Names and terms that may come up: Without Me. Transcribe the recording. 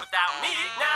without me now.